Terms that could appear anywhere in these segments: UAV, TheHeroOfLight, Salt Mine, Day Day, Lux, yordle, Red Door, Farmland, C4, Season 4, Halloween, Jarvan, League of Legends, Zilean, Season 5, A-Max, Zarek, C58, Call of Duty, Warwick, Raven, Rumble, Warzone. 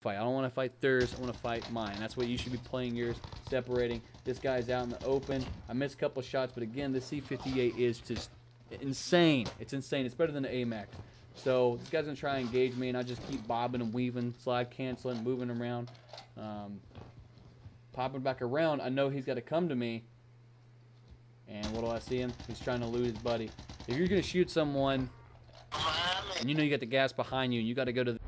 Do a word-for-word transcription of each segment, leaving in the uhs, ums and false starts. fight. I don't want to fight theirs. I want to fight mine. That's what you should be playing yours, separating. This guy's out in the open. I missed a couple shots, but again, the C fifty-eight is just insane. It's insane. It's better than the A-Max. So this guy's going to try and engage me, and I just keep bobbing and weaving, slide canceling, moving around, um, popping back around. I know he's got to come to me, and what do I see him? He's trying to loot his buddy. If you're going to shoot someone, and you know you got the gas behind you, and you got to go to the...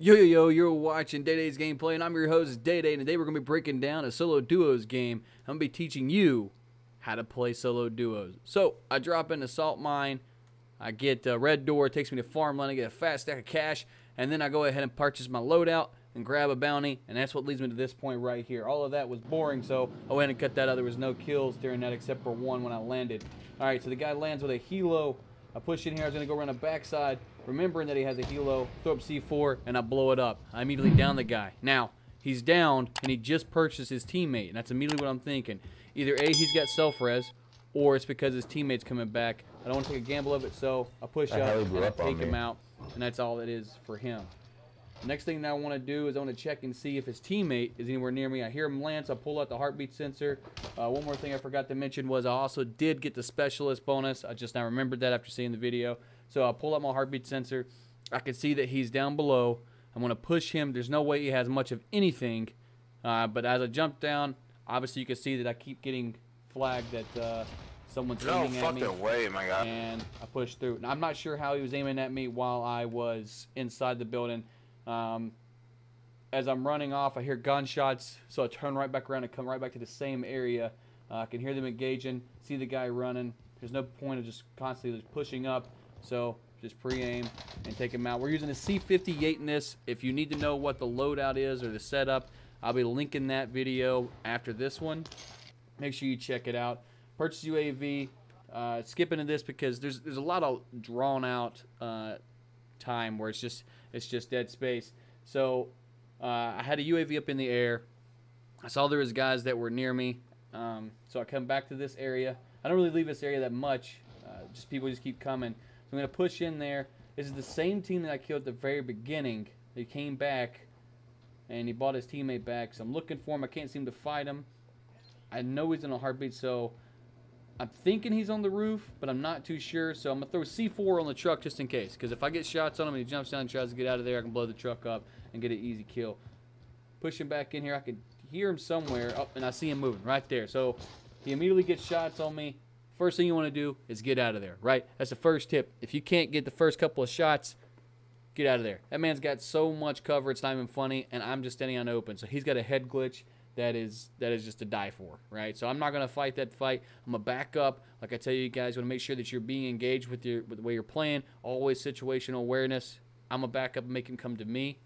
Yo, yo, yo, you're watching Day Day's Gameplay, and I'm your host, Day Day, and today we're going to be breaking down a solo duos game. I'm going to be teaching you how to play solo duos. So, I drop into Salt Mine, I get uh, Red Door, it takes me to Farmland, I get a fast stack of cash, and then I go ahead and purchase my loadout and grab a bounty, and that's what leads me to this point right here. All of that was boring, so I went and cut that out. There was no kills during that except for one when I landed. Alright, so the guy lands with a helo. I push in here, I was going to go around the backside, remembering that he has a helo, throw up C four, and I blow it up. I immediately down the guy. Now, he's downed, and he just purchased his teammate, and that's immediately what I'm thinking. Either A, he's got self-res, or it's because his teammate's coming back. I don't want to take a gamble of it, so I push up, and I take him out, and that's all it is for him. The next thing that I want to do is I want to check and see if his teammate is anywhere near me. I hear him land, so I pull out the heartbeat sensor. Uh, one more thing I forgot to mention was I also did get the specialist bonus. I just now remembered that after seeing the video. So I pull out my heartbeat sensor. I can see that he's down below. I'm going to push him. There's no way he has much of anything. Uh, but as I jump down, obviously you can see that I keep getting flagged that uh, someone's no aiming at me. No fucking way, my God. And I push through. And I'm not sure how he was aiming at me while I was inside the building. Um, as I'm running off, I hear gunshots, so I turn right back around and come right back to the same area. Uh, I can hear them engaging, see the guy running. There's no point of just constantly just pushing up, so just pre-aim and take him out. We're using a C fifty-eight in this. If you need to know what the loadout is or the setup, I'll be linking that video after this one. Make sure you check it out. Purchase U A V. Uh, skip into this because there's there's a lot of drawn out uh, time where it's just... It's just dead space. So uh, I had a U A V up in the air. I saw there was guys that were near me. Um, so I come back to this area. I don't really leave this area that much. Uh, just people just keep coming. So I'm going to push in there. This is the same team that I killed at the very beginning. They came back, and he bought his teammate back. So I'm looking for him. I can't seem to fight him. I know he's in a heartbeat, so I'm thinking he's on the roof, but I'm not too sure, so I'm going to throw C four on the truck just in case, because if I get shots on him and he jumps down and tries to get out of there, I can blow the truck up and get an easy kill. Push him back in here. I can hear him somewhere, oh, and I see him moving right there. So he immediately gets shots on me. First thing you want to do is get out of there, right? That's the first tip. If you can't get the first couple of shots, get out of there. That man's got so much cover, it's not even funny, and I'm just standing on open. So he's got a head glitch. That is that is just to die for, right? So I'm not going to fight that fight. I'm going to back up. Like I tell you guys, you want to make sure that you're being engaged with, your, with the way you're playing. Always situational awareness. I'm going to back up and make him come to me.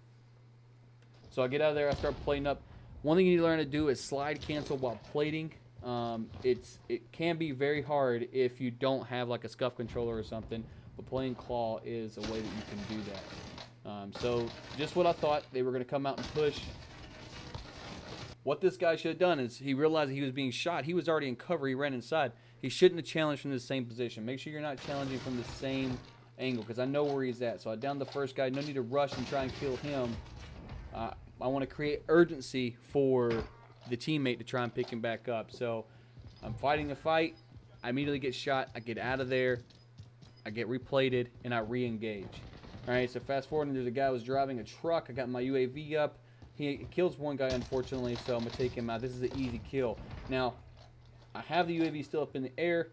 So I get out of there. I start plating up. One thing you need to learn to do is slide cancel while plating. Um, it's It can be very hard if you don't have like a scuff controller or something. But playing claw is a way that you can do that. Um, so just what I thought. They were going to come out and push. What this guy should have done is he realized he was being shot. He was already in cover. He ran inside. He shouldn't have challenged from the same position. Make sure you're not challenging from the same angle because I know where he's at. So I downed the first guy. No need to rush and try and kill him. Uh, I want to create urgency for the teammate to try and pick him back up. So I'm fighting the fight. I immediately get shot. I get out of there. I get replated, and I re-engage. All right, so fast forwarding, there's a guy who was driving a truck. I got my U A V up. He kills one guy, unfortunately, so I'm going to take him out. This is an easy kill. Now, I have the U A V still up in the air.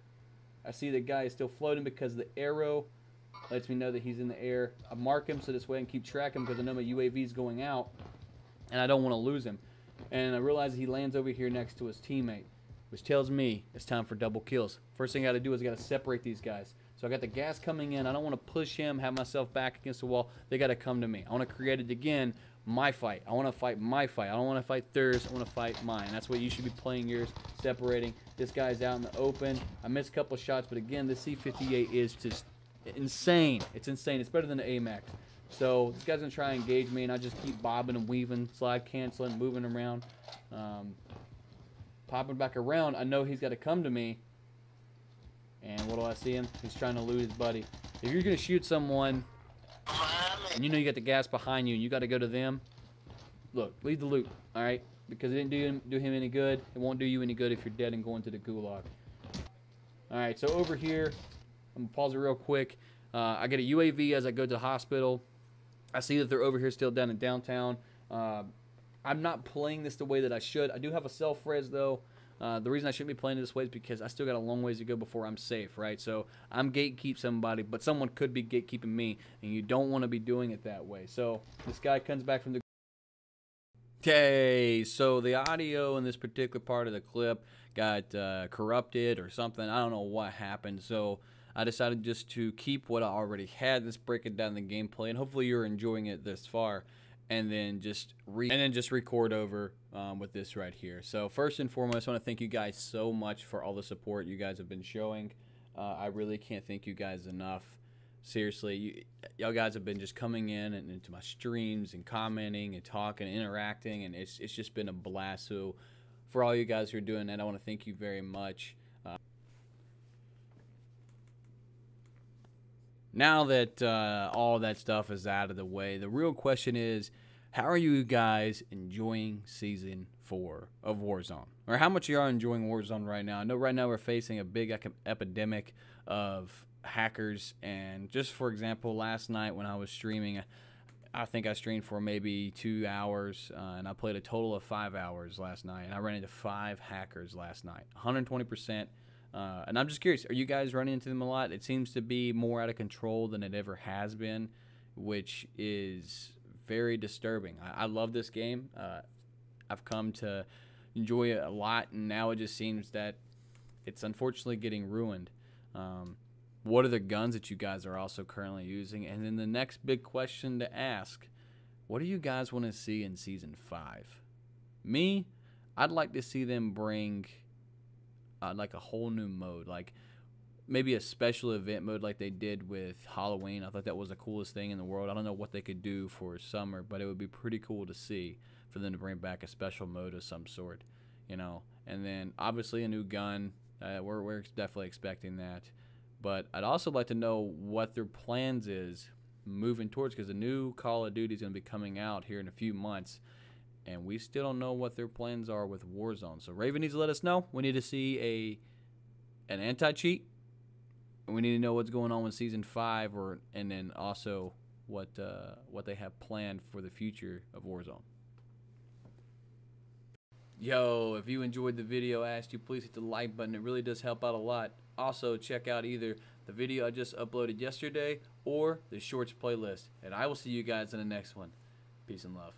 I see the guy is still floating because the arrow lets me know that he's in the air. I mark him so this way I can keep track of him because I know my U A V is going out, and I don't want to lose him. And I realize he lands over here next to his teammate, which tells me it's time for double kills. First thing I got to do is I got to separate these guys. So I got the gas coming in. I don't want to push him, have myself back against the wall. They got to come to me. I want to create it again. My fight. I want to fight my fight. I don't want to fight theirs. I want to fight mine. That's what you should be playing yours, separating. This guy's out in the open. I missed a couple shots, but again, the C fifty-eight is just insane. It's insane. It's better than the A-Max. So this guy's going to try and engage me, and I just keep bobbing and weaving, slide canceling, moving around, um, Popping back around. I know he's got to come to me. And what do I see him? He's trying to loot his buddy. If you're going to shoot someone and you know you got the gas behind you and you got to go to them, look, leave the loot, all right? Because it didn't do him, do him any good. It won't do you any good if you're dead and going to the gulag. All right, so over here, I'm going to pause it real quick. Uh, I get a U A V as I go to the hospital. I see that they're over here still down in downtown. Uh, I'm not playing this the way that I should. I do have a self-res, though. Uh, the reason I shouldn't be playing this way is because I still got a long ways to go before I'm safe, right? So I'm gatekeep somebody, but someone could be gatekeeping me, and you don't want to be doing it that way. So this guy comes back from the... Okay, so the audio in this particular part of the clip got uh, corrupted or something. I don't know what happened, so I decided just to keep what I already had. Let's break it down in the gameplay, and hopefully you're enjoying it this far. And then just re and then just record over um, with this right here. So first and foremost, I want to thank you guys so much for all the support you guys have been showing. Uh, I really can't thank you guys enough. Seriously, y'all guys have been just coming in and into my streams and commenting and talking and interacting, and it's it's just been a blast. So for all you guys who are doing that, I want to thank you very much. Uh, Now that uh, all that stuff is out of the way, the real question is, how are you guys enjoying Season four of Warzone? Or how much you are enjoying Warzone right now? I know right now we're facing a big epidemic of hackers. And just for example, last night when I was streaming, I think I streamed for maybe two hours. Uh, and I played a total of five hours last night. And I ran into five hackers last night, one hundred twenty percent. Uh, and I'm just curious, are you guys running into them a lot? It seems to be more out of control than it ever has been, which is very disturbing. I, I love this game. Uh, I've come to enjoy it a lot, and now it just seems that it's unfortunately getting ruined. Um, what are the guns that you guys are also currently using? And then the next big question to ask, what do you guys want to see in Season five? Me, I'd like to see them bring... Uh, like a whole new mode, like maybe a special event mode like they did with Halloween. I thought that was the coolest thing in the world. I don't know what they could do for summer, but it would be pretty cool to see for them to bring back a special mode of some sort, you know. And then obviously a new gun. Uh, we're, we're definitely expecting that. But I'd also like to know what their plans is moving towards, because the new Call of Duty is going to be coming out here in a few months. And we still don't know what their plans are with Warzone. So Raven needs to let us know. We need to see a an anti-cheat. And we need to know what's going on with Season five. Or, and then also what, uh, what they have planned for the future of Warzone. Yo, if you enjoyed the video, I asked you, please hit the like button. It really does help out a lot. Also, check out either the video I just uploaded yesterday or the Shorts playlist. And I will see you guys in the next one. Peace and love.